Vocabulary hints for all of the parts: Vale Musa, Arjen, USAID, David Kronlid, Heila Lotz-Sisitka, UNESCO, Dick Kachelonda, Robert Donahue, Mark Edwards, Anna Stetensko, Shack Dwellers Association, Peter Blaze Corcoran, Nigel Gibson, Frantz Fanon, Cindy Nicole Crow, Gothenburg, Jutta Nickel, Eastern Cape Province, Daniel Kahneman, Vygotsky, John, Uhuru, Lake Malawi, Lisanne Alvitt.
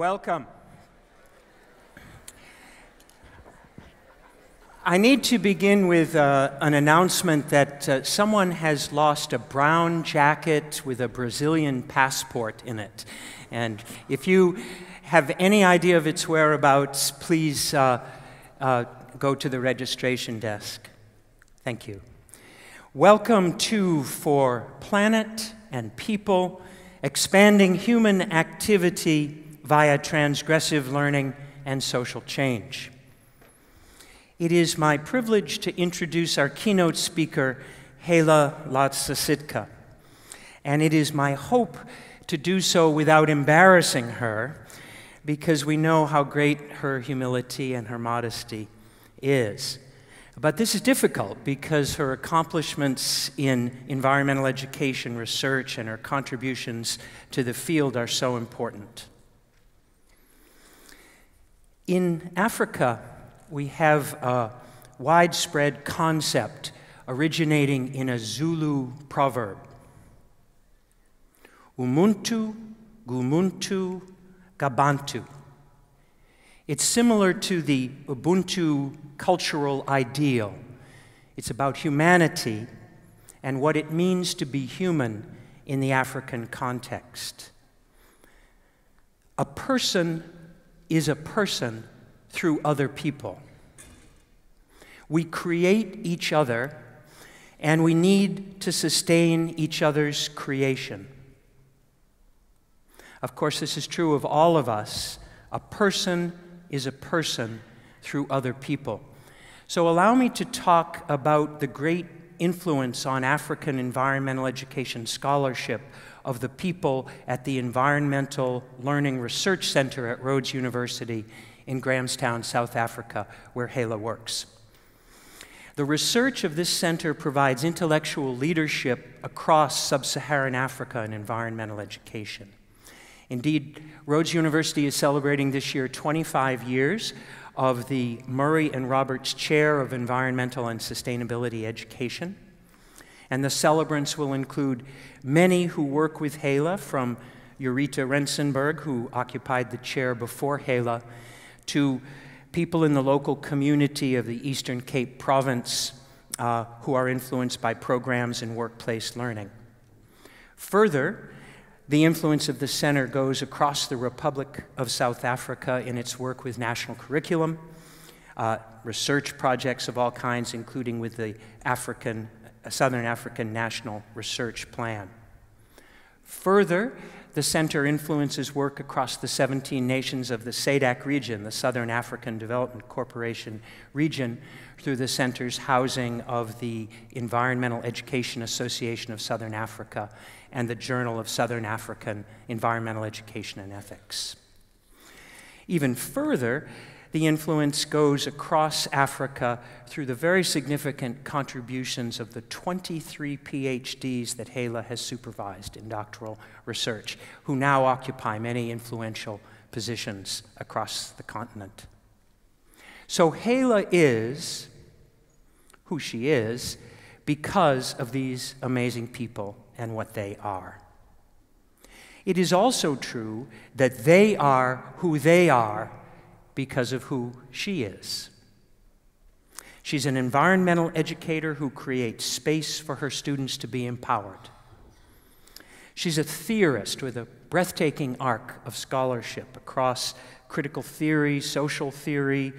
Welcome. I need to begin with an announcement that someone has lost a brown jacket with a Brazilian passport in it. And if you have any idea of its whereabouts, please go to the registration desk. Thank you. Welcome to For Planet and People, Expanding Human Activity via Transgressive Learning and Social Change. It is my privilege to introduce our keynote speaker, Heila Lotz-Sisitka, and it is my hope to do so without embarrassing her, because we know how great her humility and her modesty is. But this is difficult because her accomplishments in environmental education research and her contributions to the field are so important. In Africa, we have a widespread concept originating in a Zulu proverb. Umuntu, gumuntu, gabantu. It's similar to the Ubuntu cultural ideal. It's about humanity and what it means to be human in the African context. A person is a person through other people. We create each other, and we need to sustain each other's creation. Of course, this is true of all of us. A person is a person through other people. So allow me to talk about the great influence on African environmental education scholarship of the people at the Environmental Learning Research Center at Rhodes University in Grahamstown, South Africa, where Heila works. The research of this center provides intellectual leadership across sub-Saharan Africa in environmental education. Indeed, Rhodes University is celebrating this year 25 years of the Murray and Roberts Chair of Environmental and Sustainability Education. And the celebrants will include many who work with Heila, from Eureta Rosenberg, who occupied the chair before Heila, to people in the local community of the Eastern Cape Province who are influenced by programs in workplace learning. Further, the influence of the center goes across the Republic of South Africa in its work with national curriculum, research projects of all kinds, including with the Southern African National Research Plan. Further, the center influences work across the 17 nations of the SADC region, the Southern African Development Corporation region, through the center's housing of the Environmental Education Association of Southern Africa and the Journal of Southern African Environmental Education and Ethics. Even further, the influence goes across Africa through the very significant contributions of the 23 PhDs that Heila has supervised in doctoral research, who now occupy many influential positions across the continent. So Heila is who she is because of these amazing people and what they are. It is also true that they are who they are because of who she is. She's an environmental educator who creates space for her students to be empowered. She's a theorist with a breathtaking arc of scholarship across critical theory, social theory,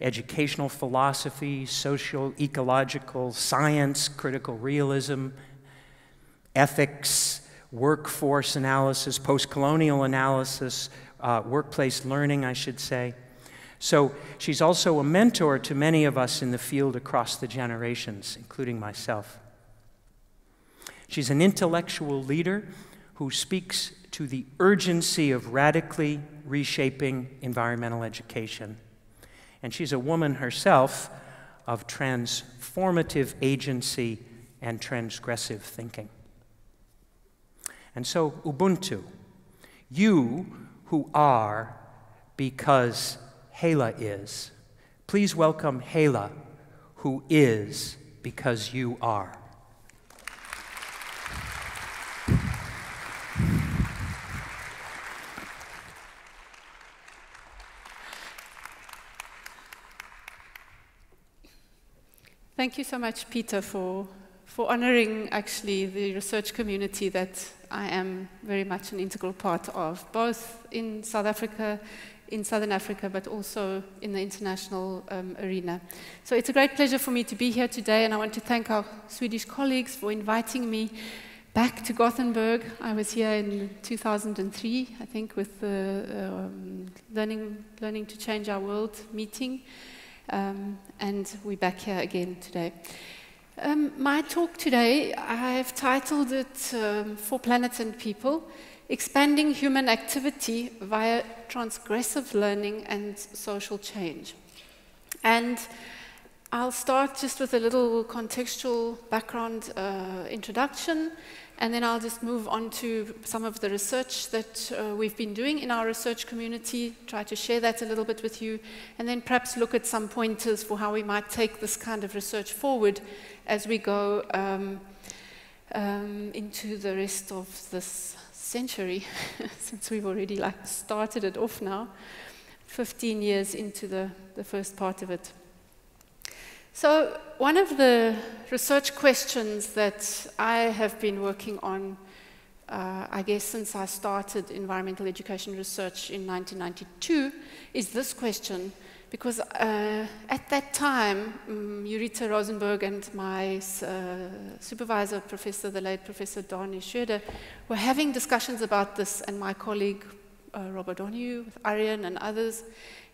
educational philosophy, socio-ecological science, critical realism, ethics, workforce analysis, post-colonial analysis, workplace learning, I should say. So she's also a mentor to many of us in the field across the generations, including myself. She's an intellectual leader who speaks to the urgency of radically reshaping environmental education. And she's a woman herself of transformative agency and transgressive thinking. And so, Ubuntu, you who are because Heila is. Please welcome Heila, who is because you are. Thank you so much, Peter, for honoring actually the research community that I am very much an integral part of, both in South Africa, in Southern Africa, but also in the international arena. So it's a great pleasure for me to be here today, and I want to thank our Swedish colleagues for inviting me back to Gothenburg. I was here in 2003, I think, with the Learning to Change Our World meeting, and we're back here again today. My talk today, I've titled it For Planets and People, Expanding Human Activity via Transgressive Learning and Social Change. And I'll start just with a little contextual background introduction, and then I'll just move on to some of the research that we've been doing in our research community, try to share that a little bit with you, and then perhaps look at some pointers for how we might take this kind of research forward as we go into the rest of this century, since we've already like started it off now, 15 years into the first part of it. So one of the research questions that I have been working on, I guess since I started environmental education research in 1992, is this question, because at that time, Eureta Rosenberg and my supervisor, Professor, the late Professor Donny Schreuder, were having discussions about this, and my colleague, Robert Donahue, with Arjen and others.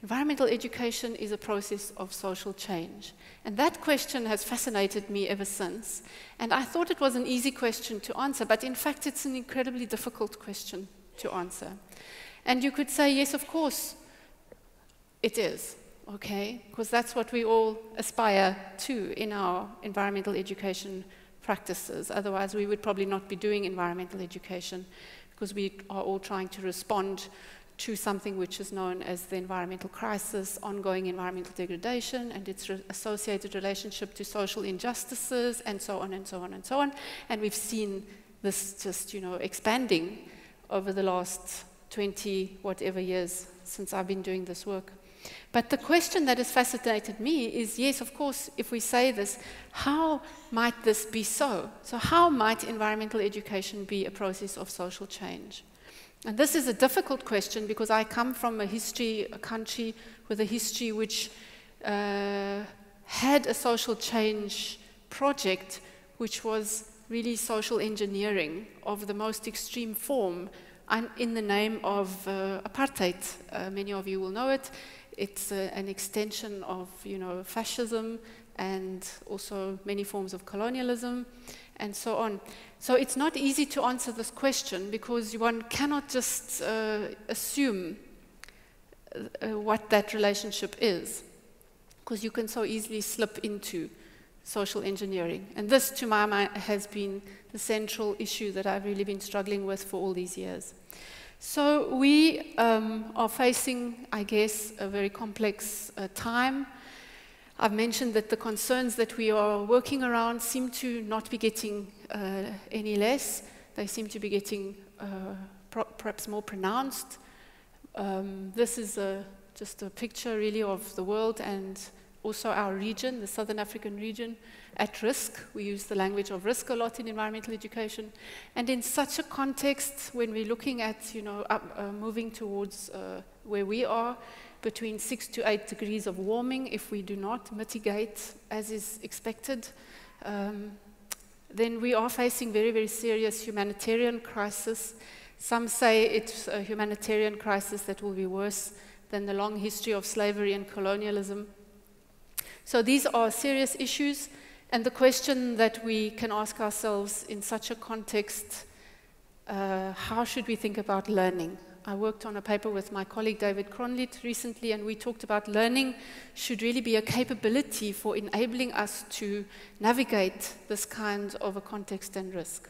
Environmental education is a process of social change. And that question has fascinated me ever since. And I thought it was an easy question to answer, but in fact it's an incredibly difficult question to answer. And you could say, yes, of course, it is, okay? Because that's what we all aspire to in our environmental education practices. Otherwise, we would probably not be doing environmental education, because we are all trying to respond to something which is known as the environmental crisis, ongoing environmental degradation, and its associated relationship to social injustices, and so on and so on and so on. And we've seen this just, you know, expanding over the last 20 whatever years since I've been doing this work. But the question that has fascinated me is, yes, of course, if we say this, how might this be so? So how might environmental education be a process of social change? And this is a difficult question because I come from a history, a country with a history which had a social change project, which was really social engineering of the most extreme form in the name of apartheid. Many of you will know it. It's an extension of, you know, fascism and also many forms of colonialism and so on. So it's not easy to answer this question because one cannot just assume what that relationship is, because you can so easily slip into social engineering. And this, to my mind, has been the central issue that I've really been struggling with for all these years. So we are facing, I guess, a very complex time. I've mentioned that the concerns that we are working around seem to not be getting any less. They seem to be getting perhaps more pronounced. This is just a picture really of the world and also our region, the Southern African region, at risk. We use the language of risk a lot in environmental education. And in such a context, when we're looking at, you know, moving towards where we are, between 6 to 8 degrees of warming, if we do not mitigate as is expected, then we are facing very, very serious humanitarian crisis. Some say it's a humanitarian crisis that will be worse than the long history of slavery and colonialism. So these are serious issues, and the question that we can ask ourselves in such a context, how should we think about learning? I worked on a paper with my colleague David Kronlid recently, and we talked about learning should really be a capability for enabling us to navigate this kind of a context and risk.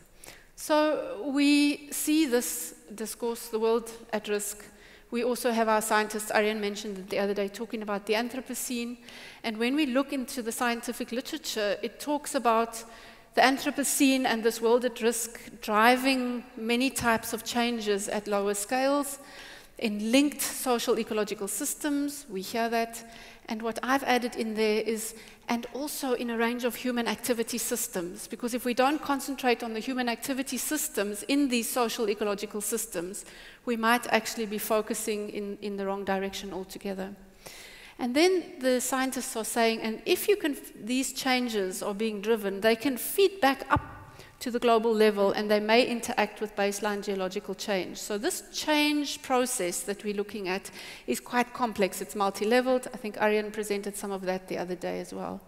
So we see this discourse, the world at risk. We also have our scientists, Arjen mentioned it the other day, talking about the Anthropocene. And when we look into the scientific literature, it talks about the Anthropocene and this world at risk driving many types of changes at lower scales in linked social ecological systems. We hear that. And what I've added in there is, and also in a range of human activity systems, because if we don't concentrate on the human activity systems in these social ecological systems, we might actually be focusing in the wrong direction altogether. And then the scientists are saying, and if you can, these changes are being driven, they can feed back up to the global level, and they may interact with baseline geological change. So this change process that we're looking at is quite complex. It's multi-leveled. I think Arjen presented some of that the other day as well.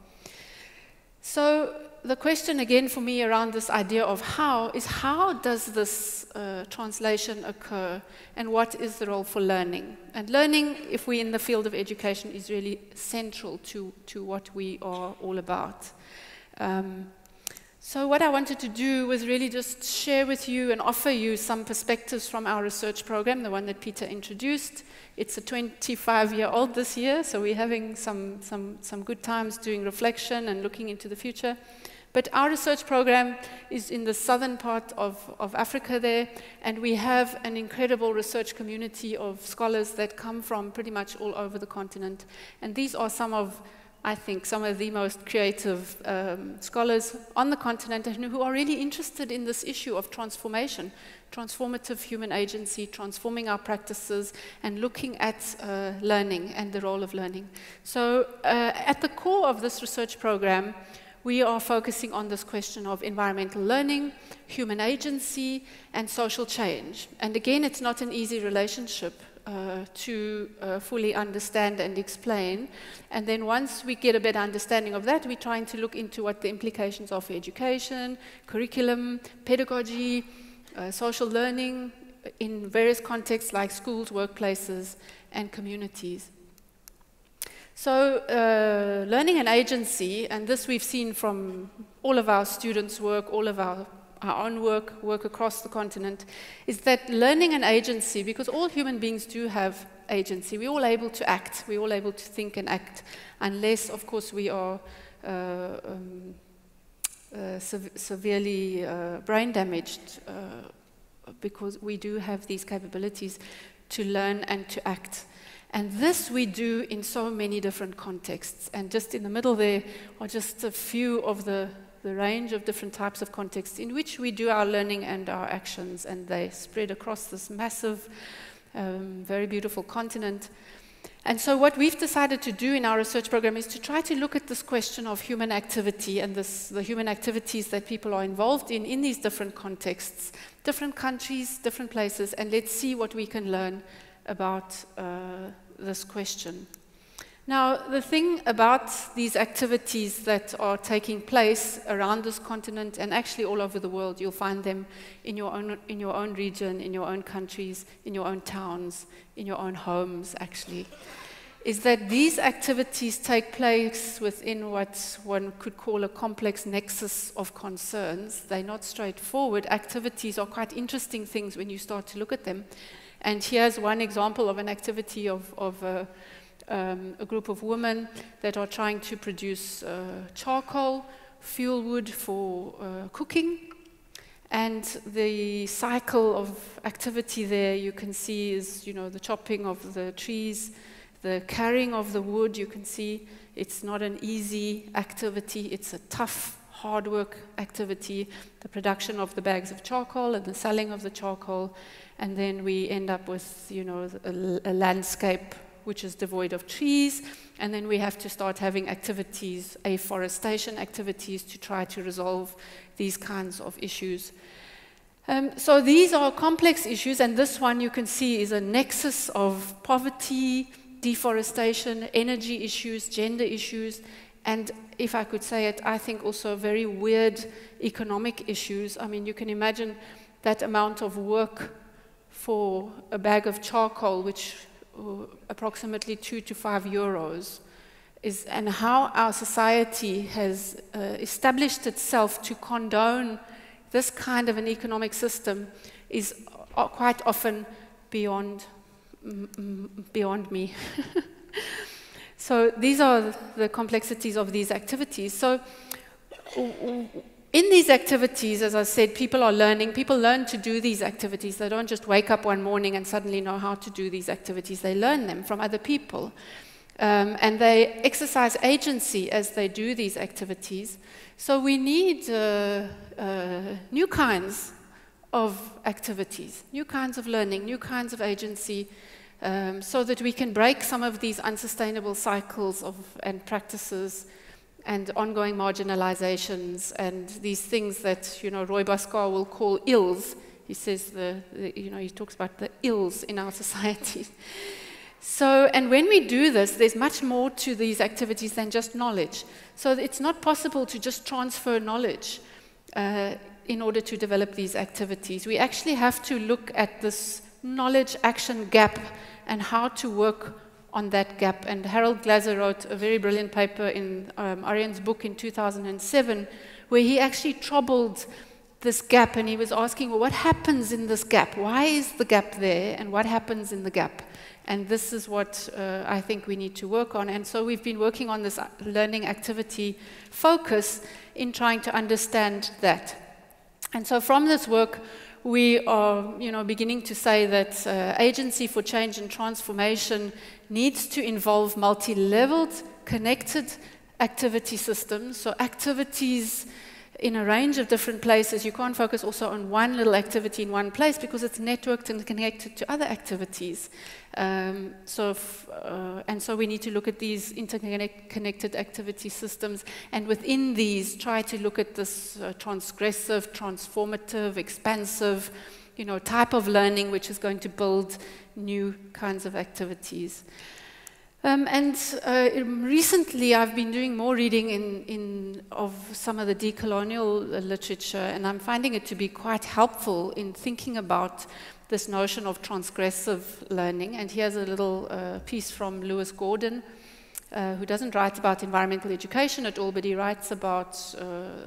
So the question again for me around this idea of how is, how does this translation occur, and what is the role for learning? And learning, if we're in the field of education, is really central to what we are all about. So what I wanted to do was really just share with you and offer you some perspectives from our research program, the one that Peter introduced. It's a 25-year-old this year, so we're having some good times doing reflection and looking into the future. But our research program is in the southern part of Africa there, and we have an incredible research community of scholars that come from pretty much all over the continent. And these are some of, I think, some of the most creative scholars on the continent, and who are really interested in this issue of transformation, transformative human agency, transforming our practices, and looking at learning and the role of learning. So at the core of this research program, we are focusing on this question of environmental learning, human agency, and social change. And again, it's not an easy relationship to fully understand and explain. And then once we get a better understanding of that, we're trying to look into what the implications are for education, curriculum, pedagogy, social learning in various contexts like schools, workplaces, and communities. So learning and agency, and this we've seen from all of our students' work, all of our own work across the continent, is that learning and agency, because all human beings do have agency, we're all able to act, we're all able to think and act, unless, of course, we are severely brain damaged, because we do have these capabilities to learn and to act. And this we do in so many different contexts. And just in the middle there are just a few of the range of different types of contexts in which we do our learning and our actions, and they spread across this massive, very beautiful continent. And so what we've decided to do in our research program is to try to look at this question of human activity and the human activities that people are involved in these different contexts, different countries, different places, and let's see what we can learn about this question. Now, the thing about these activities that are taking place around this continent, and actually all over the world, you'll find them in your own region, in your own countries, in your own towns, in your own homes, actually, is that these activities take place within what one could call a complex nexus of concerns. They're not straightforward. Activities are quite interesting things when you start to look at them. And here's one example of an activity of a group of women that are trying to produce charcoal, fuel wood for cooking. And the cycle of activity there you can see is, you know, the chopping of the trees, the carrying of the wood. You can see it's not an easy activity, it's a tough, hard work activity, the production of the bags of charcoal and the selling of the charcoal. And then we end up with, you know, a landscape which is devoid of trees, and then we have to start having activities, afforestation activities, to try to resolve these kinds of issues. So these are complex issues, and this one you can see is a nexus of poverty, deforestation, energy issues, gender issues, and if I could say it, I think also very weird economic issues. I mean, you can imagine that amount of work for a bag of charcoal, which approximately €2 to €5, is, and how our society has established itself to condone this kind of an economic system is quite often beyond me. So these are the complexities of these activities. So in these activities, as I said, people are learning. People learn to do these activities. They don't just wake up one morning and suddenly know how to do these activities. They learn them from other people. and they exercise agency as they do these activities. So we need new kinds of activities, new kinds of learning, new kinds of agency, so that we can break some of these unsustainable cycles and practices and ongoing marginalizations and these things that, you know, Roy Bhaskar will call ills. He says, he talks about the ills in our society. So, and when we do this, there's much more to these activities than just knowledge. So it's not possible to just transfer knowledge in order to develop these activities. We actually have to look at this knowledge-action gap and how to work on that gap. And Harold Glaser wrote a very brilliant paper in Arjen's book in 2007, where he actually troubled this gap, and he was asking, well, what happens in this gap? Why is the gap there, and what happens in the gap? And this is what I think we need to work on. And so we've been working on this learning activity focus in trying to understand that. And so from this work, we are, you know, beginning to say that agency for change and transformation needs to involve multi-leveled, connected activity systems, so activities in a range of different places. You can't focus also on one little activity in one place because it's networked and connected to other activities. So we need to look at these interconnected activity systems, and within these try to look at this transgressive, transformative, expansive, you know, type of learning which is going to build new kinds of activities. Recently I've been doing more reading of some of the decolonial literature, and I'm finding it to be quite helpful in thinking about this notion of transgressive learning. And here's a little piece from Lewis Gordon, who doesn't write about environmental education at all, but he writes about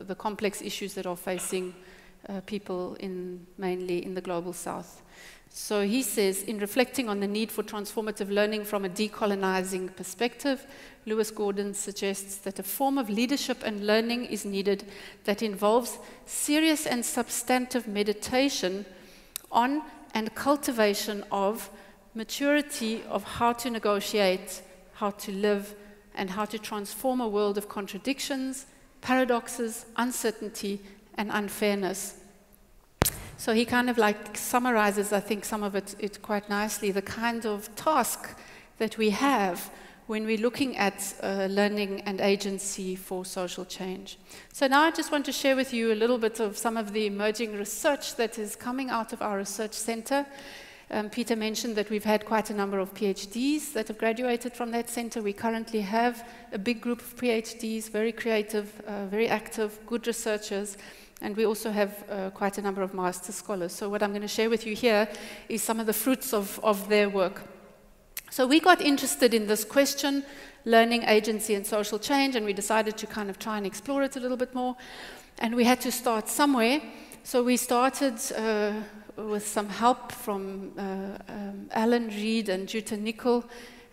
the complex issues that are facing people mainly in the global south. So he says, in reflecting on the need for transformative learning from a decolonizing perspective, Lewis Gordon suggests that a form of leadership and learning is needed that involves serious and substantive meditation on and cultivation of maturity of how to negotiate, how to live, and how to transform a world of contradictions, paradoxes, uncertainty, and unfairness. So he kind of like summarizes, I think, some of it quite nicely, the kind of task that we have when we're looking at learning and agency for social change. So now I just want to share with you a little bit of some of the emerging research that is coming out of our research center. Peter mentioned that we've had quite a number of PhDs that have graduated from that center. We currently have a big group of PhDs, very creative, very active, good researchers. And we also have quite a number of master scholars. So what I'm going to share with you here is some of the fruits of their work. So we got interested in this question, learning, agency, and social change, and we decided to kind of try and explore it a little bit more. And we had to start somewhere. So we started with some help from Alan Reid and Jutta Nickel,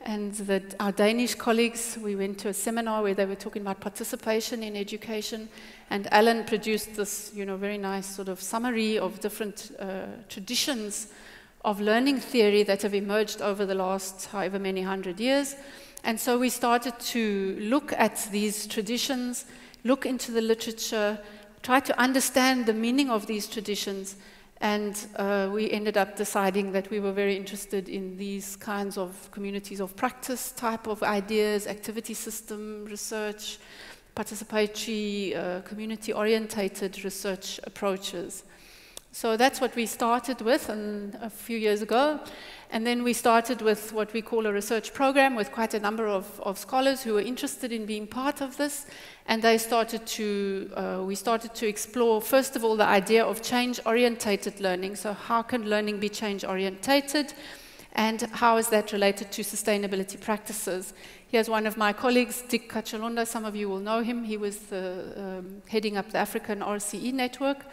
and our Danish colleagues. We went to a seminar where they were talking about participation in education, and Alan produced this, you know, very nice sort of summary of different traditions of learning theory that have emerged over the last however many hundred years. And so we started to look at these traditions, look into the literature, try to understand the meaning of these traditions, and we ended up deciding that we were very interested in these kinds of communities of practice type of ideas, activity system research, participatory, community-orientated research approaches. So that's what we started with a few years ago. And then we started with what we call a research program with quite a number of scholars who were interested in being part of this. And we started to explore, first of all, the idea of change-orientated learning. So how can learning be change-orientated? And how is that related to sustainability practices? Here's one of my colleagues, Dick Kachelonda. Some of you will know him. He was heading up the African RCE network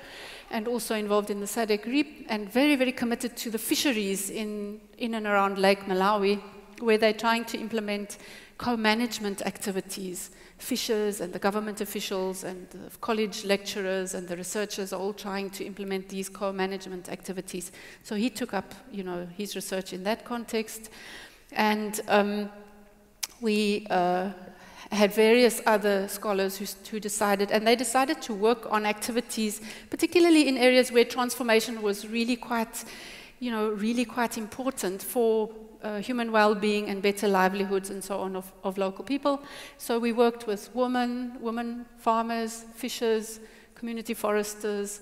and also involved in the SADC REAP, and very, very committed to the fisheries in and around Lake Malawi, where they're trying to implement co-management activities. Fishers and the government officials and the college lecturers and the researchers are all trying to implement these co-management activities. So he took up, you know, his research in that context. And we had various other scholars who decided, and they decided to work on activities, particularly in areas where transformation was really quite, really quite important for human well-being and better livelihoods and so on of local people. So we worked with women farmers, fishers, community foresters,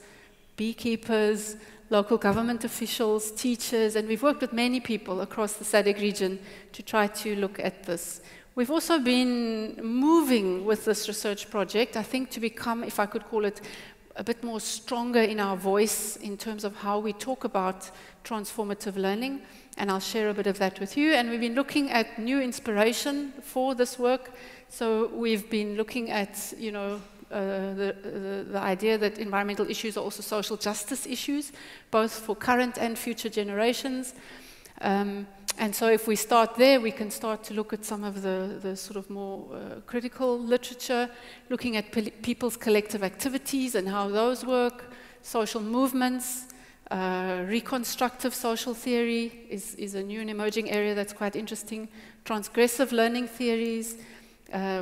beekeepers, local government officials, teachers, and we've worked with many people across the SADC region to try to look at this. We've also been moving with this research project, I think, to become, if I could call it, a bit more stronger in our voice in terms of how we talk about transformative learning, and I'll share a bit of that with you. And we've been looking at new inspiration for this work, so we've been looking at, the idea that environmental issues are also social justice issues, both for current and future generations. And so if we start there, we can start to look at some of the sort of more critical literature, looking at people's collective activities and how those work, social movements, reconstructive social theory is a new and emerging area that's quite interesting, transgressive learning theories,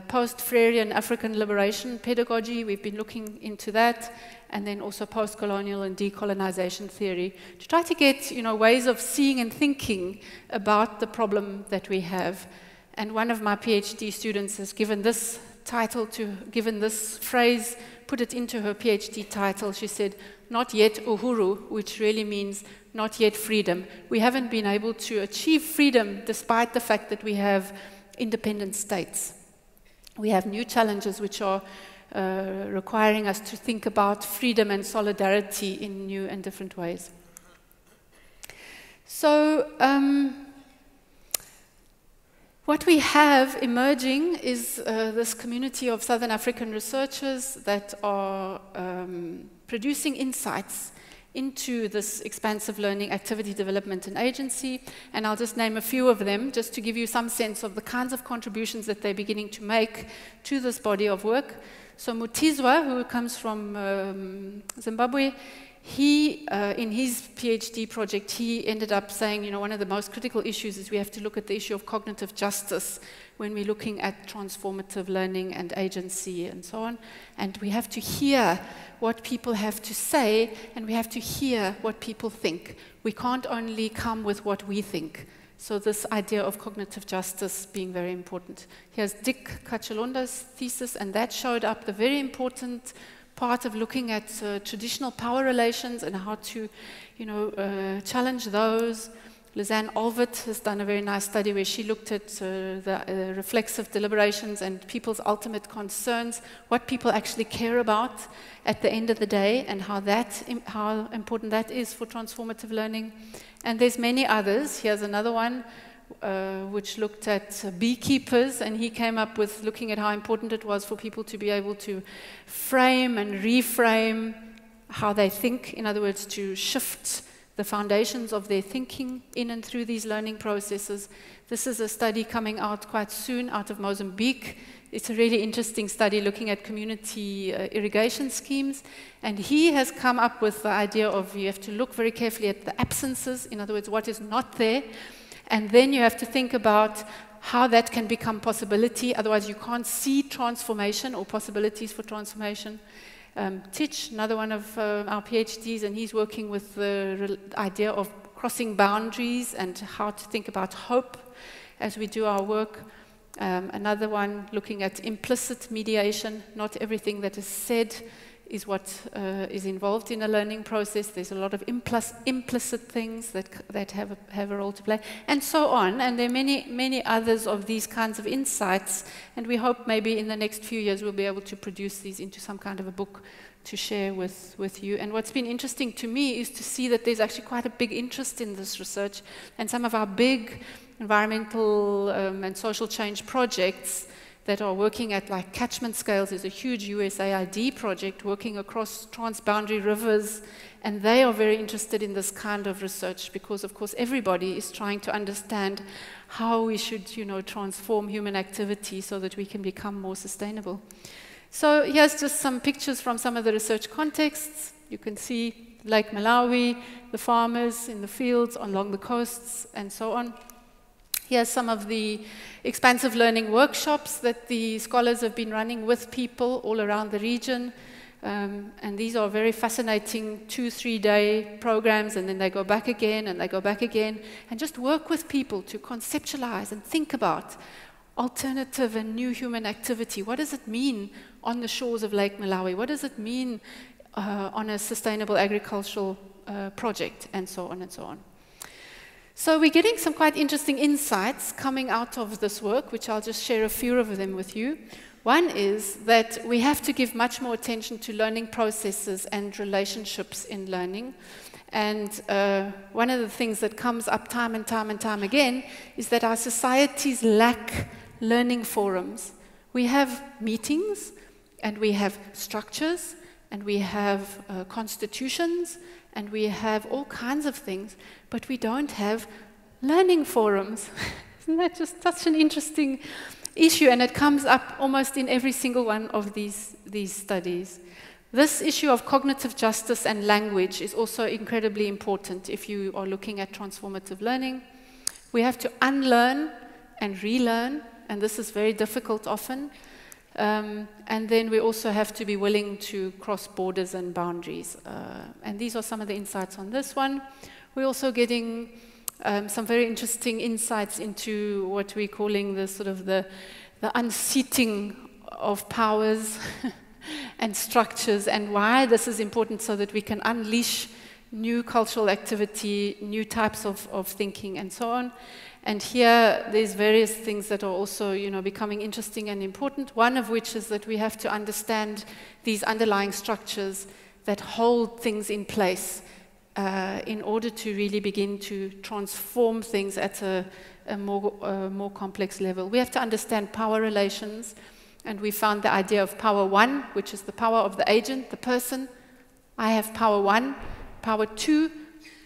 post-Freirean African liberation pedagogy, we've been looking into that, and then also post-colonial and decolonization theory, to try to get ways of seeing and thinking about the problem that we have. And one of my PhD students has given this title to, given this phrase, put it into her PhD title, she said, "Not yet Uhuru," which really means not yet freedom. We haven't been able to achieve freedom despite the fact that we have independent states. We have new challenges which are requiring us to think about freedom and solidarity in new and different ways. So what we have emerging is this community of Southern African researchers that are producing insights into this expansive learning activity development and agency, and I'll just name a few of them just to give you some sense of the kinds of contributions that they're beginning to make to this body of work. So Mutizwa, who comes from Zimbabwe, he, in his PhD project, he ended up saying, one of the most critical issues is we have to look at the issue of cognitive justice when we're looking at transformative learning and agency and so on. And we have to hear what people have to say, and we have to hear what people think. We can't only come with what we think. So this idea of cognitive justice being very important. Here's Dick Kachelonda's thesis, and that showed up the very important part of looking at traditional power relations and how to, challenge those. Lisanne Alvitt has done a very nice study where she looked at the reflexive deliberations and people's ultimate concerns, what people actually care about at the end of the day, and how important that is for transformative learning. And there's many others. Here's another one which looked at beekeepers, and he came up with looking at how important it was for people to be able to frame and reframe how they think, in other words, to shift the foundations of their thinking in and through these learning processes. This is a study coming out quite soon out of Mozambique. It's a really interesting study looking at community irrigation schemes. And he has come up with the idea of you have to look very carefully at the absences, in other words, what is not there. And then you have to think about how that can become possibility. Otherwise, you can't see transformation or possibilities for transformation. Titch, another one of our PhDs, and he's working with the idea of crossing boundaries and how to think about hope as we do our work. Another one looking at implicit mediation. Not everything that is said is what is involved in a learning process. There's a lot of implicit things that have a role to play, and so on. And there are many, many others of these kinds of insights, and we hope maybe in the next few years we'll be able to produce these into some kind of a book to share with you. And what's been interesting to me is to see that there's actually quite a big interest in this research, and some of our big environmental and social change projects that are working at like catchment scales. There's a huge USAID project working across transboundary rivers, and they are very interested in this kind of research because, of course, everybody is trying to understand how we should, transform human activity so that we can become more sustainable. So here's just some pictures from some of the research contexts. You can see Lake Malawi, the farmers in the fields, along the coasts, and so on. Here's some of the expansive learning workshops that the scholars have been running with people all around the region. And these are very fascinating 2-3-day programs, and then they go back again and they go back again, and just work with people to conceptualize and think about alternative and new human activity. What does it mean on the shores of Lake Malawi? What does it mean on a sustainable agricultural project, and so on and so on. So we're getting some quite interesting insights coming out of this work, which I'll just share a few of them with you. One is that we have to give much more attention to learning processes and relationships in learning. And one of the things that comes up time and time and time again is that our societies lack learning forums. We have meetings, and we have structures, and we have constitutions, and we have all kinds of things, but we don't have learning forums. Isn't that just such an interesting issue? And it comes up almost in every single one of these studies. This issue of cognitive justice and language is also incredibly important if you are looking at transformative learning. We have to unlearn and relearn, and this is very difficult often. And then we also have to be willing to cross borders and boundaries. And these are some of the insights on this one. We're also getting some very interesting insights into what we're calling the sort of the unseating of powers and structures, and why this is important so that we can unleash new cultural activity, new types of thinking, and so on. And here, there's various things that are also, you know, becoming interesting and important, one of which is that we have to understand these underlying structures that hold things in place in order to really begin to transform things at a more complex level. We have to understand power relations, and we found the idea of power one, which is the power of the agent, the person. I have power one. Power two,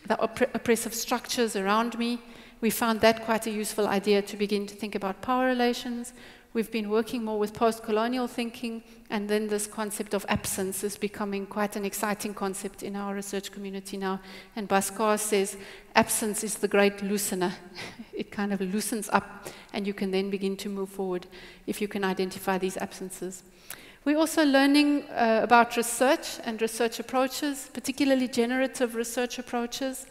the oppressive structures around me. We found that quite a useful idea to begin to think about power relations. We've been working more with post-colonial thinking, and then this concept of absence is becoming quite an exciting concept in our research community now. And Bhaskar says, absence is the great loosener. It kind of loosens up, and you can then begin to move forward if you can identify these absences. We're also learning about research and research approaches, particularly generative research approaches.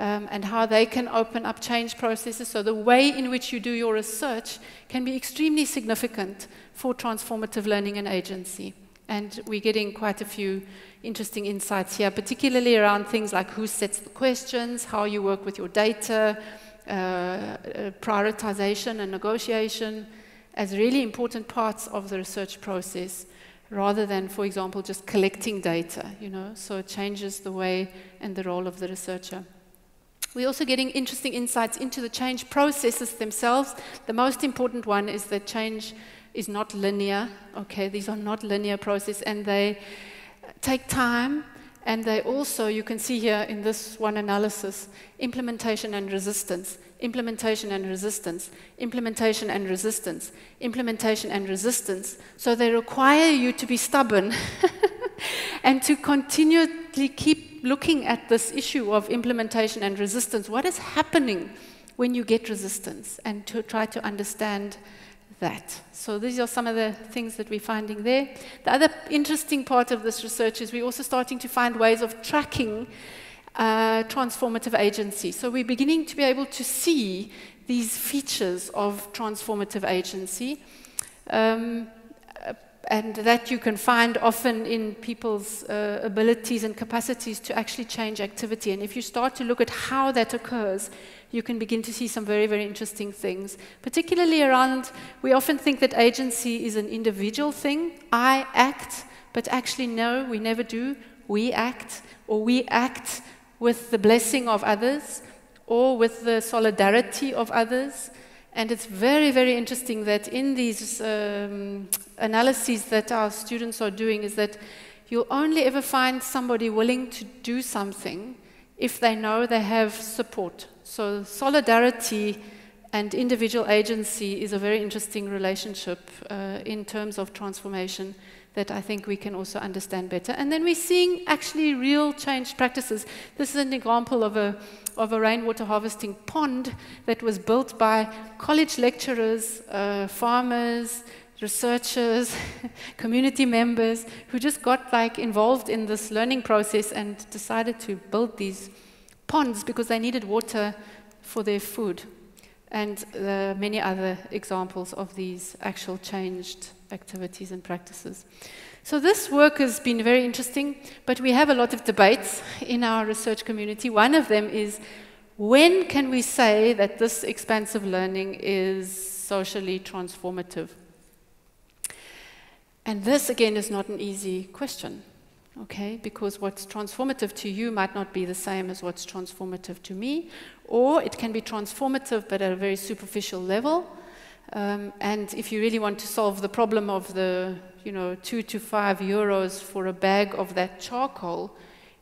And how they can open up change processes. So the way in which you do your research can be extremely significant for transformative learning and agency. And we're getting quite a few interesting insights here, particularly around things like who sets the questions, how you work with your data, prioritization and negotiation as really important parts of the research process, rather than, for example, just collecting data, you know? So it changes the way and the role of the researcher. We're also getting interesting insights into the change processes themselves. The most important one is that change is not linear. Okay, these are not linear processes, and they take time, and they also, you can see here in this one analysis, implementation and resistance, implementation and resistance, implementation and resistance, implementation and resistance. So they require you to be stubborn and to continually keep looking at this issue of implementation and resistance. What is happening when you get resistance? And to try to understand that. So these are some of the things that we're finding there. The other interesting part of this research is we're also starting to find ways of tracking transformative agency. So we're beginning to be able to see these features of transformative agency. And that you can find often in people's abilities and capacities to actually change activity. And if you start to look at how that occurs, you can begin to see some very, very interesting things. Particularly around, we often think that agency is an individual thing. I act, but actually no, we never do. We act, or we act with the blessing of others, or with the solidarity of others. And it's very, very interesting that in these analyses that our students are doing is that you'll only ever find somebody willing to do something if they know they have support. So solidarity and individual agency is a very interesting relationship in terms of transformation that I think we can also understand better. And then we're seeing actually real changed practices. This is an example of a rainwater harvesting pond that was built by college lecturers, farmers, researchers, community members, who just got like involved in this learning process and decided to build these ponds because they needed water for their food. And many other examples of these actual changed activities and practices. So this work has been very interesting, but we have a lot of debates in our research community. One of them is, when can we say that this expansive learning is socially transformative? And this, again, is not an easy question, okay? Because what's transformative to you might not be the same as what's transformative to me, or it can be transformative but at a very superficial level. And if you really want to solve the problem of the, you know, €2 to €5 for a bag of that charcoal,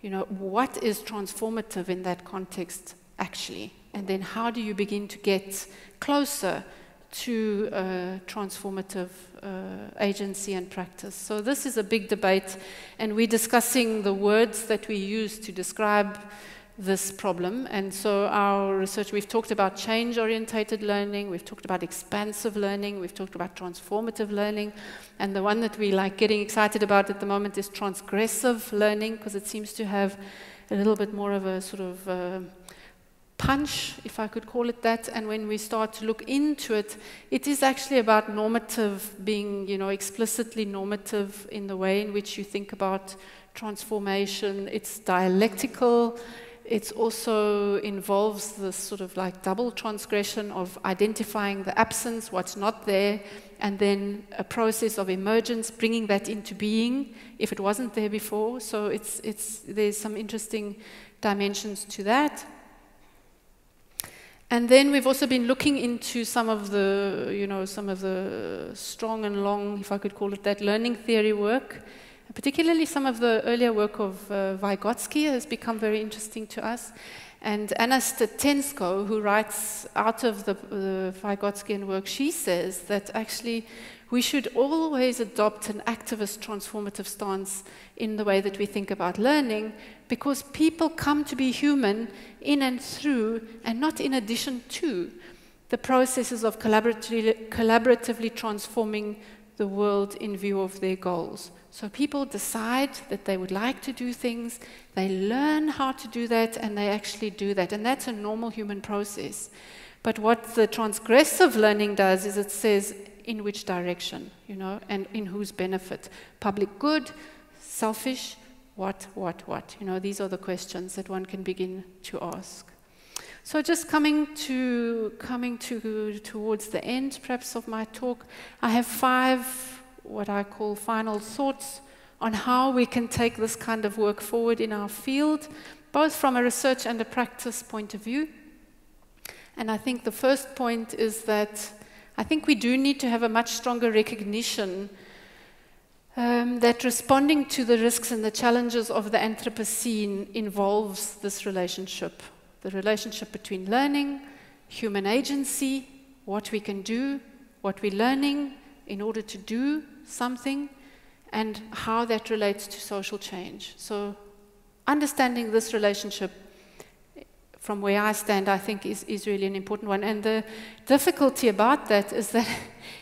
you know, what is transformative in that context actually? And then how do you begin to get closer to transformative agency and practice? So this is a big debate, and we're discussing the words that we use to describe this problem. And so our research, we've talked about change-orientated learning, we've talked about expansive learning, we've talked about transformative learning, and the one that we like getting excited about at the moment is transgressive learning, because it seems to have a little bit more of a sort of punch, if I could call it that. And when we start to look into it, it is actually about normative, being, you know, explicitly normative in the way in which you think about transformation. It's dialectical. It also involves this sort of like double transgression of identifying the absence, what's not there, and then a process of emergence, bringing that into being if it wasn't there before. So there's some interesting dimensions to that. And then we've also been looking into some of the, you know, some of the strong and long, if I could call it that, learning theory work. Particularly some of the earlier work of Vygotsky has become very interesting to us. And Anna Stetensko, who writes out of the Vygotskian work, she says that actually we should always adopt an activist transformative stance in the way that we think about learning, because people come to be human in and through, and not in addition to, the processes of collaboratively transforming the world in view of their goals. So people decide that they would like to do things, they learn how to do that, and they actually do that. And that's a normal human process. But what the transgressive learning does is it says in which direction, you know, and in whose benefit. Public good, selfish, what? You know, these are the questions that one can begin to ask. So just coming towards the end, perhaps, of my talk, I have five what I call final thoughts on how we can take this kind of work forward in our field, both from a research and a practice point of view. And I think the first point is that I think we do need to have a much stronger recognition that responding to the risks and the challenges of the Anthropocene involves this relationship, the relationship between learning, human agency, what we can do, what we're learning in order to do something, and how that relates to social change. So understanding this relationship from where I stand, I think, is really an important one. And the difficulty about that is that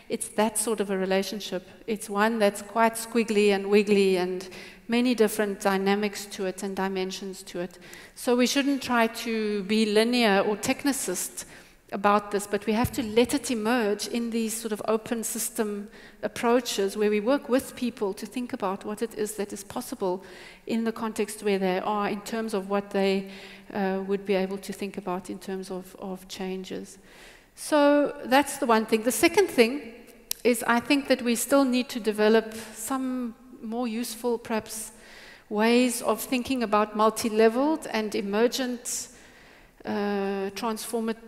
it's that sort of a relationship. It's one that's quite squiggly and wiggly, and many different dynamics to it and dimensions to it. So we shouldn't try to be linear or technicist about this, but we have to let it emerge in these sort of open system approaches where we work with people to think about what it is that is possible in the context where they are, in terms of what they would be able to think about in terms of changes. So that's the one thing. The second thing is, I think that we still need to develop some more useful, perhaps, ways of thinking about multi-leveled and emergent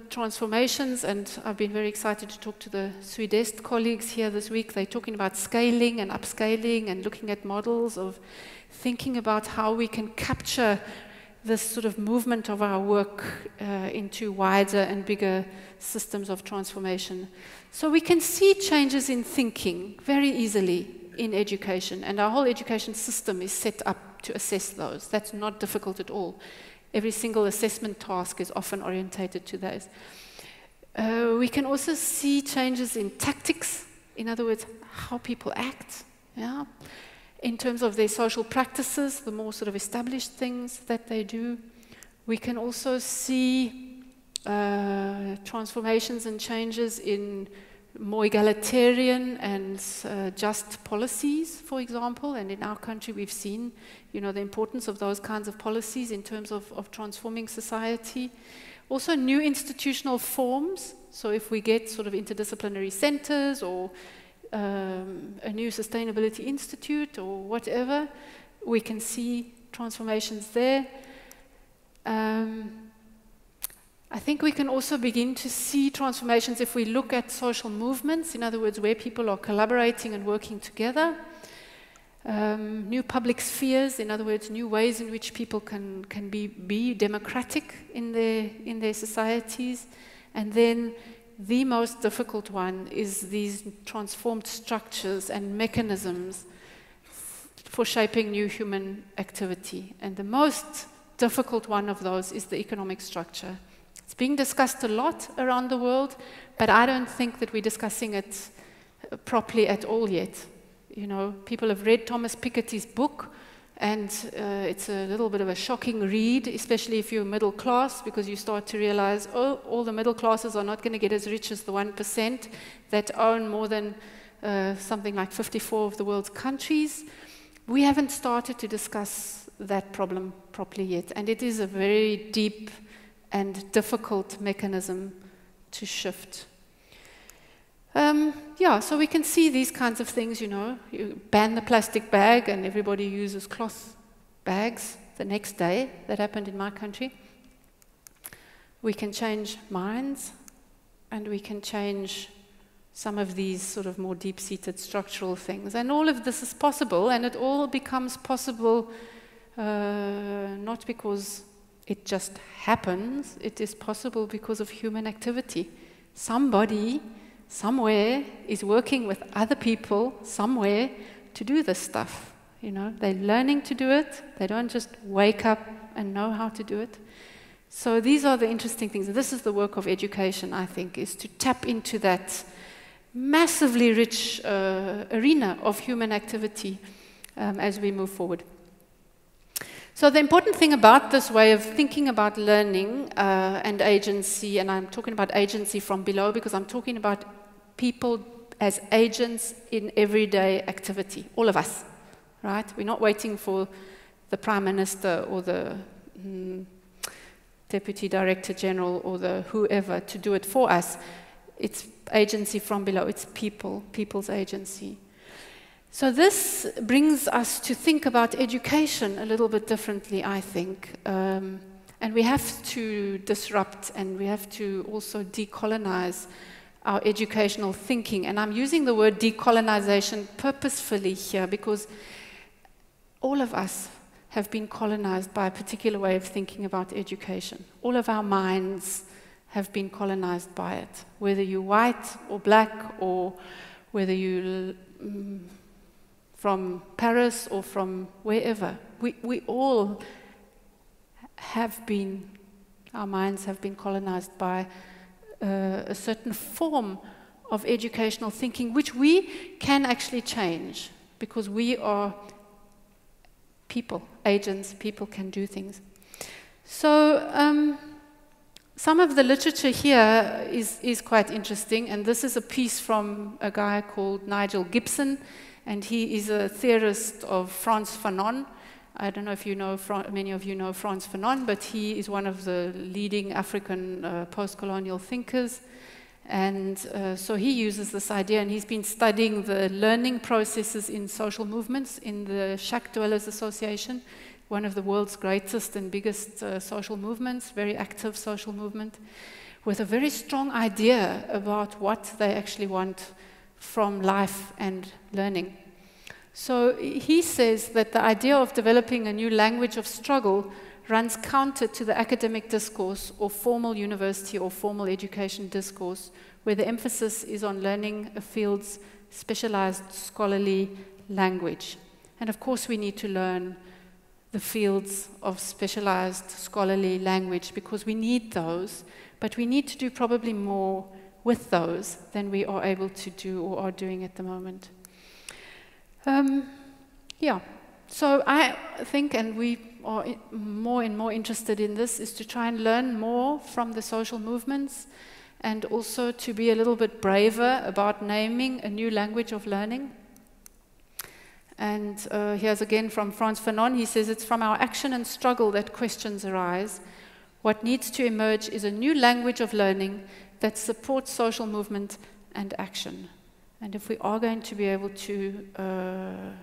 transformations, and I've been very excited to talk to the Swedest colleagues here this week. They're talking about scaling and upscaling and looking at models of thinking about how we can capture this sort of movement of our work into wider and bigger systems of transformation. So we can see changes in thinking very easily in education, and our whole education system is set up to assess those. That's not difficult at all. Every single assessment task is often orientated to those. We can also see changes in tactics, in other words, how people act, yeah? In terms of their social practices, the more sort of established things that they do. We can also see transformations and changes in more egalitarian and just policies, for example, and in our country we've seen, you know, the importance of those kinds of policies in terms of transforming society. Also new institutional forms, so if we get sort of interdisciplinary centers or a new sustainability institute or whatever, we can see transformations there. I think we can also begin to see transformations if we look at social movements, in other words, where people are collaborating and working together. New public spheres, in other words, new ways in which people can be democratic in their societies. And then the most difficult one is these transformed structures and mechanisms for shaping new human activity. And the most difficult one of those is the economic structure. It's being discussed a lot around the world, but I don't think that we're discussing it properly at all yet. You know, people have read Thomas Piketty's book, and it's a little bit of a shocking read, especially if you're middle class, because you start to realize, oh, all the middle classes are not going to get as rich as the 1% that own more than something like 54 of the world's countries. We haven't started to discuss that problem properly yet, and it is a very deep and difficult mechanism to shift. Yeah, so we can see these kinds of things, you know. You ban the plastic bag and everybody uses cloth bags the next day. That happened in my country. We can change minds, and we can change some of these sort of more deep-seated structural things. And all of this is possible, and it all becomes possible not because it just happens. It is possible because of human activity. Somebody, somewhere, is working with other people somewhere to do this stuff. You know, they're learning to do it. They don't just wake up and know how to do it. So these are the interesting things. This is the work of education, I think, is to tap into that massively rich arena of human activity as we move forward. So the important thing about this way of thinking about learning and agency, and I'm talking about agency from below because I'm talking about people as agents in everyday activity, all of us, right? We're not waiting for the Prime Minister or the Deputy Director General or the whoever to do it for us. It's agency from below, it's people, people's agency. So this brings us to think about education a little bit differently, I think. And we have to disrupt, and we have to also decolonize our educational thinking. And I'm using the word decolonization purposefully here because all of us have been colonized by a particular way of thinking about education. All of our minds have been colonized by it, whether you're white or black, or whether you from Paris or from wherever. We all have been, our minds have been colonized by a certain form of educational thinking, which we can actually change because we are people, agents, people can do things. So some of the literature here is quite interesting, and this is a piece from a guy called Nigel Gibson, and he is a theorist of Frantz Fanon. I don't know if you know, many of you know Frantz Fanon, but he is one of the leading African post-colonial thinkers. And so he uses this idea, and he's been studying the learning processes in social movements in the Shack Dwellers Association, one of the world's greatest and biggest social movements, very active social movement, with a very strong idea about what they actually want from life and learning. So he says that the idea of developing a new language of struggle runs counter to the academic discourse or formal university or formal education discourse, where the emphasis is on learning a field's specialized scholarly language. And of course we need to learn the fields of specialized scholarly language because we need those, but we need to do probably more with those than we are able to do or are doing at the moment. So I think, and we are more and more interested in this, is to try and learn more from the social movements and also to be a little bit braver about naming a new language of learning. And here's again from Frantz Fanon. He says, it's from our action and struggle that questions arise. What needs to emerge is a new language of learning that supports social movement and action. And if we are going to be able to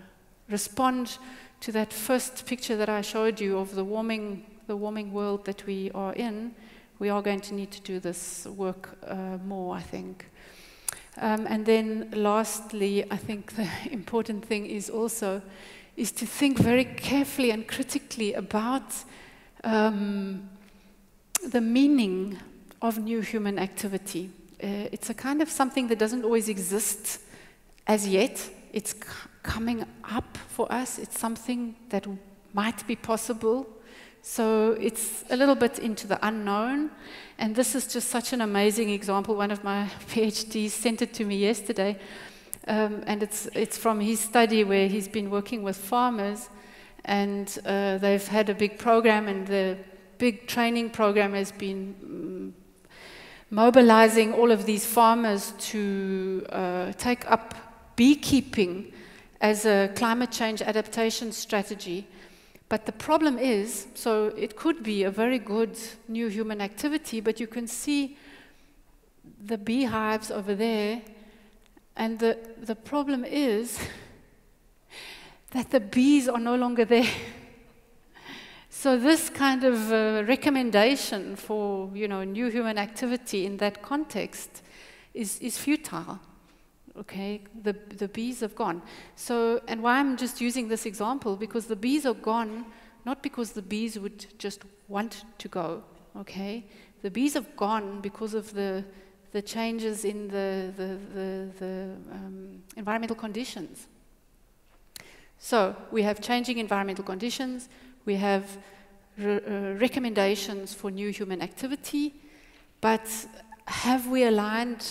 respond to that first picture that I showed you of the warming world that we are in, we are going to need to do this work more, I think. And then lastly, I think the important thing is also to think very carefully and critically about the meaning of new human activity. It's a kind of something that doesn't always exist as yet. It's coming up for us. It's something that might be possible. So it's a little bit into the unknown, and this is just such an amazing example. One of my PhDs sent it to me yesterday, and it's from his study where he's been working with farmers, and they've had a big program, and the big training program has been mobilizing all of these farmers to take up beekeeping as a climate change adaptation strategy. But the problem is, so it could be a very good new human activity, but you can see the beehives over there, and the problem is that the bees are no longer there. So this kind of recommendation for, you know, new human activity in that context is futile. Okay, the bees have gone. So, and why I'm just using this example, because the bees are gone, not because the bees would just want to go, okay? The bees have gone because of the changes in the environmental conditions. So, we have changing environmental conditions, we have recommendations for new human activity, but have we aligned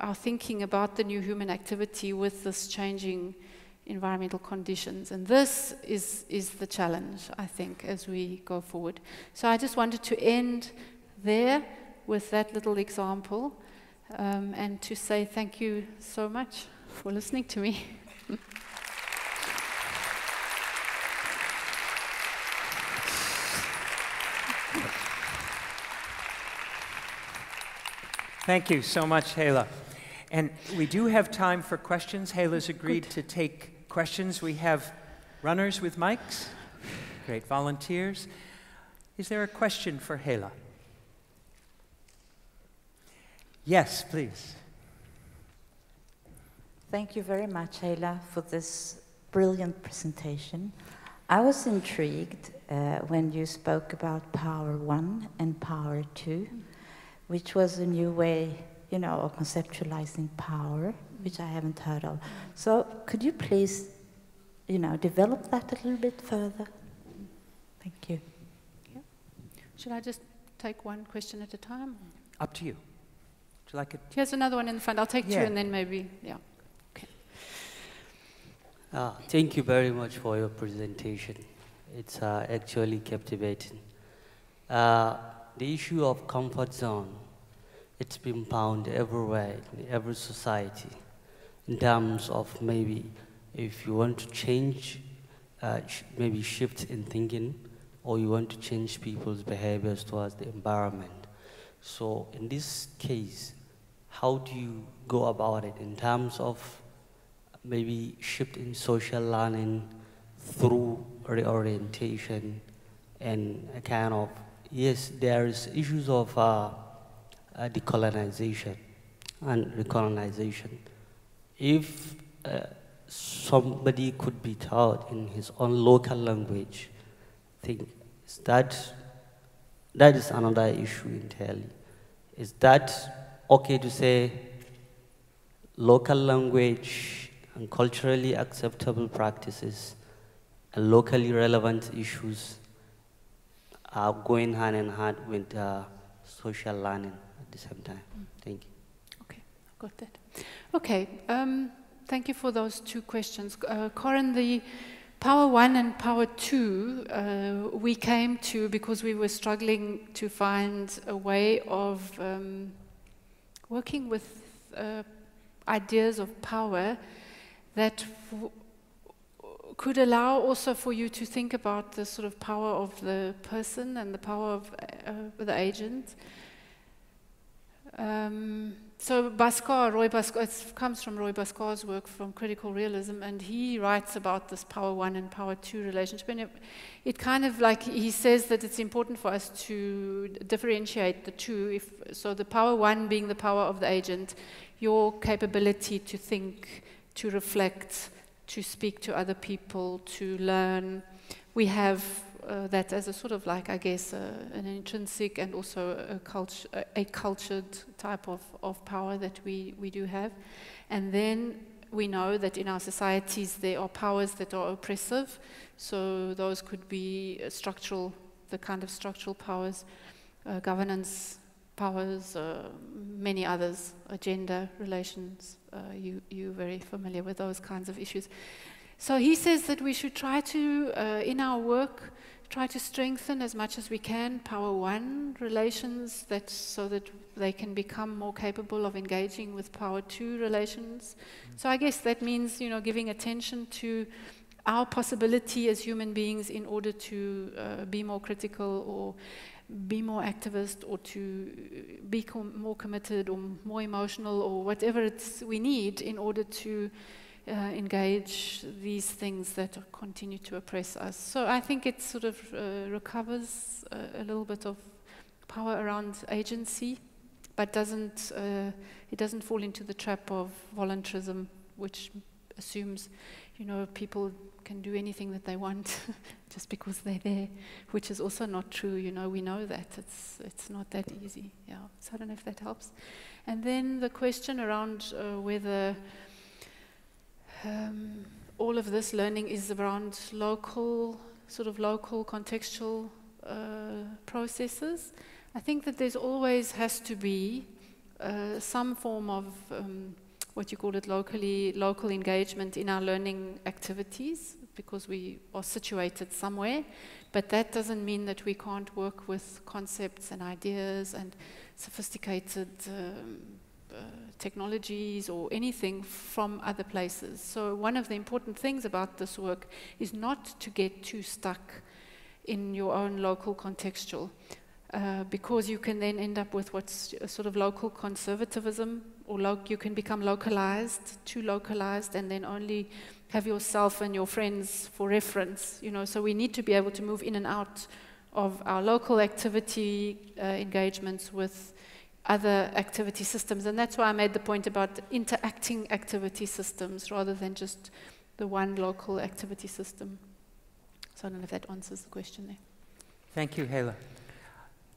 our thinking about the new human activity with this changing environmental conditions? And this is the challenge, I think, as we go forward. So I just wanted to end there with that little example and to say thank you so much for listening to me. Thank you so much, Heila. And we do have time for questions. Heila's agreed to take questions. We have runners with mics, great volunteers. Is there a question for Heila? Yes, please. Thank you very much, Heila, for this brilliant presentation. I was intrigued when you spoke about Power One and Power Two, which was a new way, you know, or conceptualizing power, which I haven't heard of. So could you please, you know, develop that a little bit further? Thank you. Yeah. Should I just take one question at a time? Up to you. Would you like it? Here's another one in the front. I'll take two and then maybe, okay. Thank you very much for your presentation. It's actually captivating. The issue of comfort zone, it's been found everywhere, in every society, in terms of maybe if you want to change, maybe shift in thinking, or you want to change people's behaviors towards the environment. So in this case, how do you go about it in terms of maybe shift in social learning through reorientation and a kind of, yes, there is issues of decolonization and recolonization. If somebody could be taught in his own local language, I think that is another issue entirely. Is that okay to say local language and culturally acceptable practices and locally relevant issues are going hand in hand with social learning at the same time. Thank you. Okay, I've got that. Okay, thank you for those two questions. Corin, the Power 1 and Power 2 we came to because we were struggling to find a way of working with ideas of power that could allow also for you to think about the sort of power of the person and the power of the agent. So Bhaskar, Roy Bhaskar, it comes from Roy Bhaskar's work from Critical Realism, and he writes about this Power 1 and Power 2 relationship, and it kind of like, he says that it's important for us to differentiate the two. So the Power 1 being the power of the agent, your capability to think, to reflect, to speak to other people, to learn. We have that as a sort of like, I guess, an intrinsic and also a cultured type of power that we do have. And then we know that in our societies there are powers that are oppressive, so those could be structural, the kind of structural powers, governance powers, many others, gender relations, you're very familiar with those kinds of issues. So he says that we should try to, in our work, try to strengthen as much as we can Power 1 relations, that so that they can become more capable of engaging with Power 2 relations. So I guess that means, you know, giving attention to our possibility as human beings in order to be more critical or be more activist or to be more committed or more emotional or whatever it's we need in order to engage these things that continue to oppress us. So I think it sort of recovers a little bit of power around agency, but doesn't, it doesn't fall into the trap of voluntarism, which assumes, you know, people can do anything that they want just because they're there, which is also not true. You know, we know that it's not that easy. Yeah, so I don't know if that helps. And then the question around whether all of this learning is around local, sort of local contextual processes. I think that there's always has to be some form of what you call it local engagement in our learning activities, because we are situated somewhere, but that doesn't mean that we can't work with concepts and ideas and sophisticated technologies or anything from other places. So one of the important things about this work is not to get too stuck in your own local contextual, because you can then end up with what's a sort of local conservatism, or you can become localized, too localized, and then only have yourself and your friends for reference. You know, so we need to be able to move in and out of our local activity engagements with other activity systems, and that's why I made the point about interacting activity systems rather than just the one local activity system. So I don't know if that answers the question there. Thank you, Heila.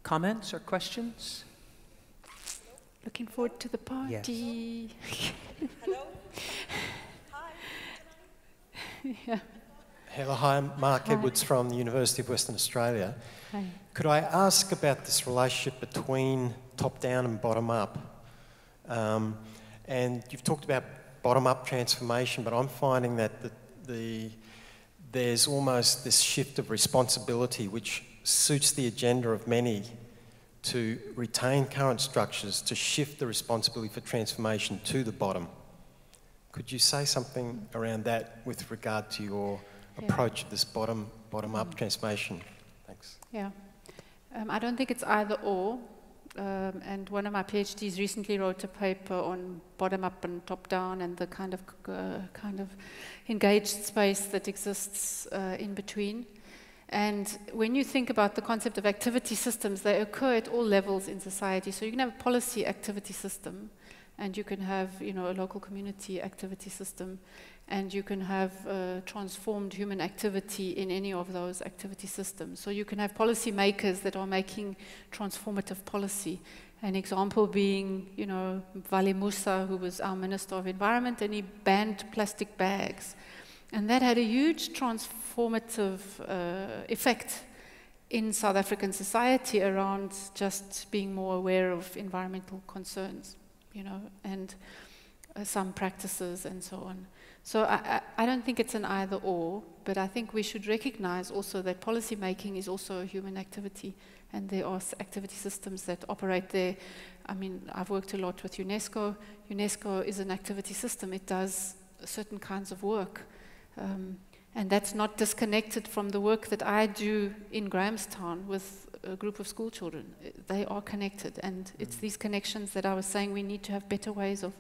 Comments or questions? Looking forward to the party. Yes. Hello. Hi. Yeah. Hello, hi, I'm Mark Edwards from the University of Western Australia. Hi. Could I ask about this relationship between top-down and bottom-up? And you've talked about bottom-up transformation, but I'm finding that there's almost this shift of responsibility which suits the agenda of many to retain current structures, to shift the responsibility for transformation to the bottom. Could you say something around that with regard to your approach of this bottom-up transformation? Thanks. Yeah. I don't think it's either or. And one of my PhDs recently wrote a paper on bottom-up and top-down and the kind of engaged space that exists in between. And when you think about the concept of activity systems, they occur at all levels in society. So you can have a policy activity system, and you can have, you know, a local community activity system, and you can have transformed human activity in any of those activity systems. So you can have policy makers that are making transformative policy. An example being, you know, Vale Musa, who was our Minister of Environment, and he banned plastic bags. And that had a huge transformative effect in South African society around just being more aware of environmental concerns, you know, and some practices and so on. So I don't think it's an either or, but I think we should recognize also that policy making is also a human activity, and there are activity systems that operate there. I mean, I've worked a lot with UNESCO. UNESCO is an activity system. It does certain kinds of work. And that's not disconnected from the work that I do in Grahamstown with a group of school children. They are connected, and it's these connections that I was saying we need to have better ways of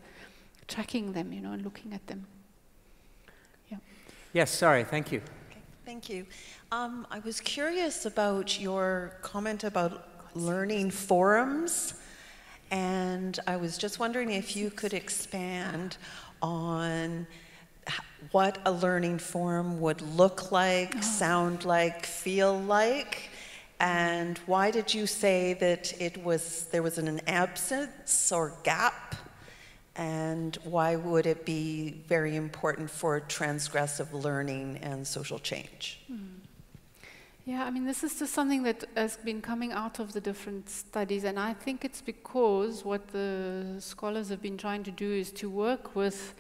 tracking them, you know, and looking at them. Yeah. Yes, sorry, thank you. Okay, thank you. I was curious about your comment about learning forums, and I was just wondering if you could expand on what a learning forum would look like, sound like, feel like, and why did you say that it was, there was an absence or gap, and why would it be very important for transgressive learning and social change? Yeah, I mean, this is just something that has been coming out of the different studies, and I think it's because what the scholars have been trying to do is to work with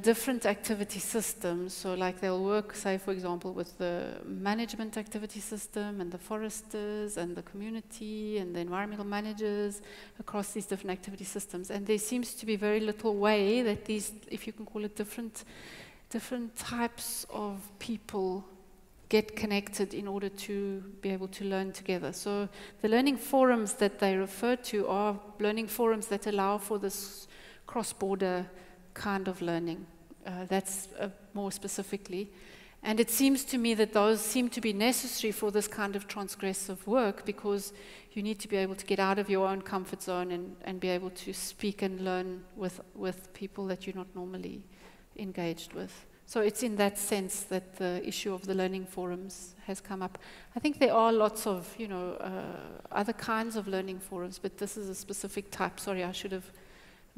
different activity systems. So like they'll work, say for example, with the management activity system and the foresters and the community and the environmental managers across these different activity systems. And there seems to be very little way that these, if you can call it different types of people get connected in order to be able to learn together. So the learning forums that they refer to are learning forums that allow for this cross-border kind of learning. That's more specifically. And it seems to me that those seem to be necessary for this kind of transgressive work, because you need to be able to get out of your own comfort zone and be able to speak and learn with people that you're not normally engaged with. So it's in that sense that the issue of the learning forums has come up. I think there are lots of, you know, other kinds of learning forums, but this is a specific type. Sorry, I should have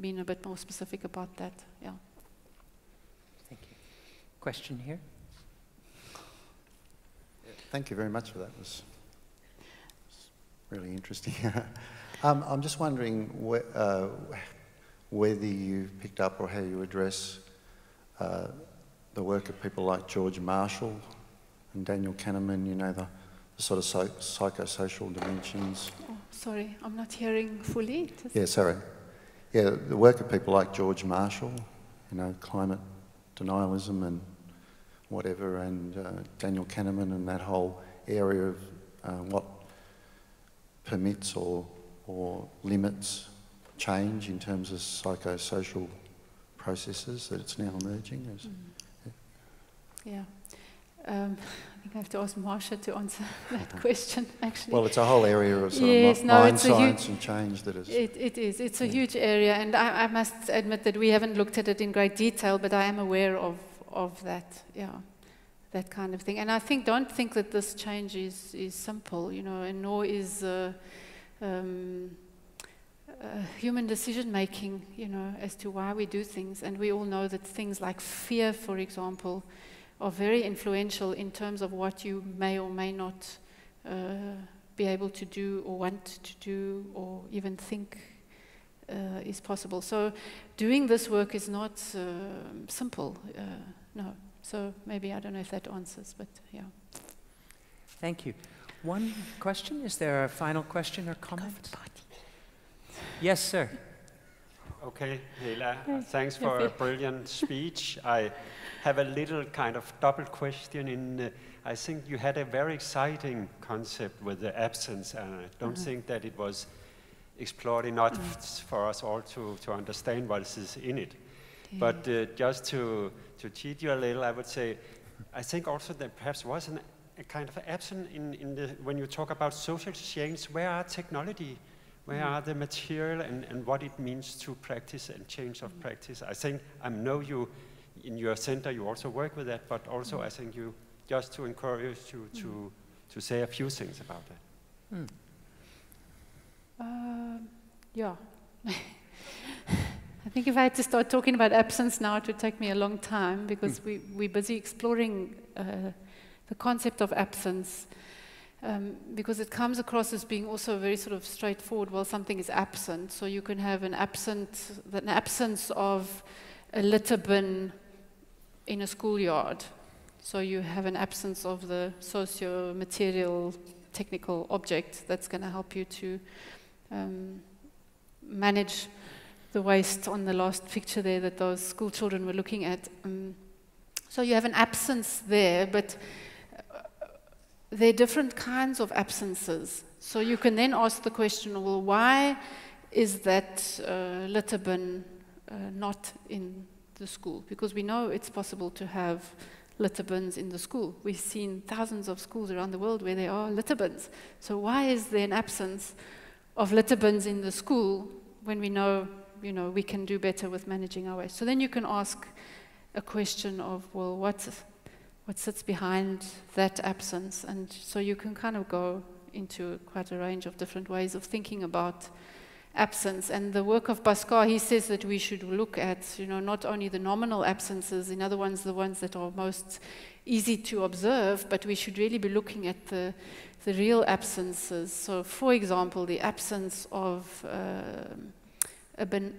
being a bit more specific about that, yeah. Thank you. Question here? Thank you very much for that. It was really interesting. I'm just wondering whether you picked up or how you address the work of people like George Marshall and Daniel Kahneman, you know, the sort of psychosocial dimensions. Oh, sorry, I'm not hearing fully. Yeah, sorry. Yeah, the work of people like George Marshall, you know, climate denialism and whatever, and Daniel Kahneman and that whole area of what permits or limits change in terms of psychosocial processes that it's now emerging. As, yeah. I think I have to ask Marsha to answer that question, actually. Well, it's a whole area of sort of mind science and change that is... It is. It's a huge area, and I must admit that we haven't looked at it in great detail, but I am aware of that, yeah, that kind of thing. And I think, don't think that this change is simple, you know, and nor is human decision-making, you know, as to why we do things. And we all know that things like fear, for example, are very influential in terms of what you may or may not be able to do or want to do or even think is possible. So doing this work is not simple, no. So maybe, I don't know if that answers, but yeah. Thank you. One question, is there a final question or comment? Yes, sir. Okay, Heila, thanks for a brilliant speech. I have a little kind of double question. I think you had a very exciting concept with the absence, and I don't think that it was explored enough for us all to understand what is in it. Yeah. But just to cheat you a little, I would say, I think also that perhaps was a kind of absence in the, when you talk about social change, where are technology Where are the material and what it means to practice and change of practice? I think, I know you, in your center, you also work with that, but also I think you, just to encourage you to say a few things about that. Yeah. I think if I had to start talking about absence now, it would take me a long time, because we're busy exploring the concept of absence, because it comes across as being also very sort of straightforward. Well, something is absent, so you can have an absence of a litter bin in a schoolyard. So you have an absence of the socio-material technical object that's going to help you to manage the waste on the last picture there that those school children were looking at. So you have an absence there, but there are different kinds of absences. So you can then ask the question, well, why is that litter bin not in the school? Because we know it's possible to have litter bins in the school. We've seen thousands of schools around the world where there are litter bins. So why is there an absence of litter bins in the school when we know, you know, we can do better with managing our waste? So then you can ask a question of, well, what sits behind that absence? And so you can kind of go into quite a range of different ways of thinking about absence. And the work of Bhaskar, he says that we should look at, you know, not only the nominal absences, in other ones, the ones that are most easy to observe, but we should really be looking at the real absences. So, for example, the absence of a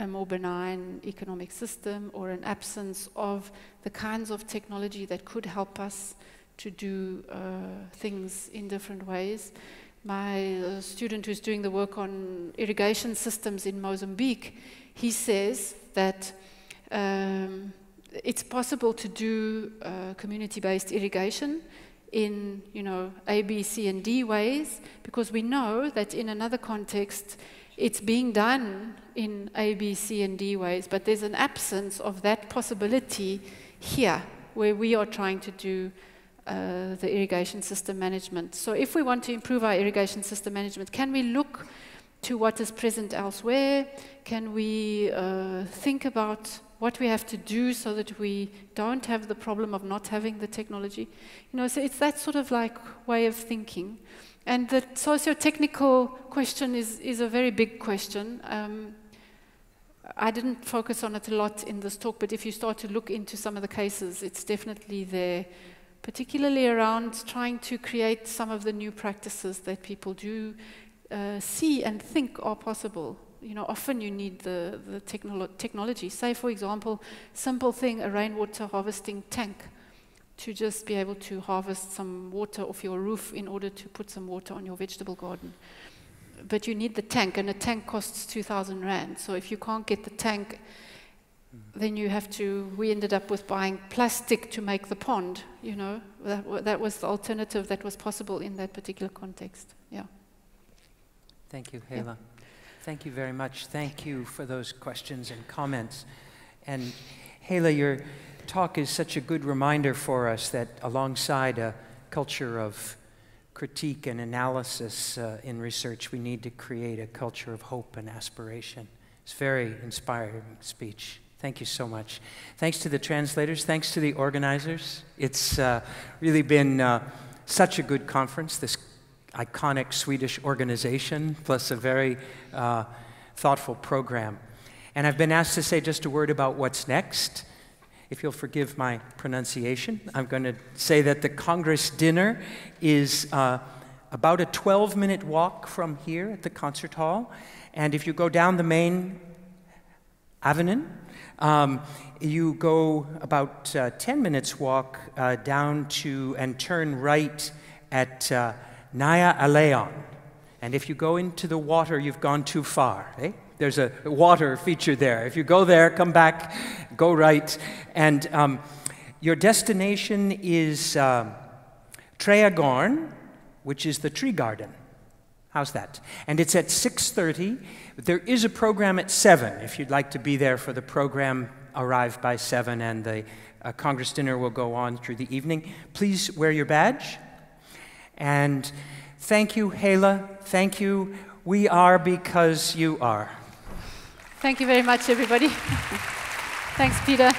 more benign economic system, or an absence of the kinds of technology that could help us to do things in different ways. My student who's doing the work on irrigation systems in Mozambique, he says that it's possible to do community-based irrigation in, you know, A, B, C, and D ways, because we know that in another context it's being done in A, B, C, and D ways, but there's an absence of that possibility here, where we are trying to do the irrigation system management. So if we want to improve our irrigation system management, can we look to what is present elsewhere? Can we think about what we have to do so that we don't have the problem of not having the technology? You know, so it's that sort of like way of thinking. And the socio-technical question is a very big question. I didn't focus on it a lot in this talk, but if you start to look into some of the cases, it's definitely there, particularly around trying to create some of the new practices that people do see and think are possible. You know, often you need the technology. Say, for example, simple thing, a rainwater harvesting tank, to just be able to harvest some water off your roof in order to put some water on your vegetable garden. But you need the tank, and a tank costs 2,000 rand. So if you can't get the tank, then you have to, we ended up with buying plastic to make the pond, you know. That was the alternative that was possible in that particular context, yeah. Thank you, Heila. Yeah. Thank you very much. Thank you for those questions and comments. And Heila, your talk is such a good reminder for us that alongside a culture of critique and analysis in research, we need to create a culture of hope and aspiration. It's a very inspiring speech. Thank you so much. Thanks to the translators. Thanks to the organizers. It's really been such a good conference, this iconic Swedish organization, plus a very thoughtful program. And I've been asked to say just a word about what's next. If you'll forgive my pronunciation, I'm going to say that the Congress dinner is about a 12-minute walk from here at the concert hall. And if you go down the main avenue, you go about 10 minutes walk down to and turn right at Naya Aleon. And if you go into the water, you've gone too far. Eh? There's a water feature there. If you go there, come back, go right. And your destination is Trädgården, which is the tree garden. How's that? And it's at 6:30. There is a program at 7, if you'd like to be there for the program. Arrive by 7, and the Congress dinner will go on through the evening. Please wear your badge. And Thank you, Heila. Thank you. We are because you are. Thank you very much, everybody. Thanks, Peter.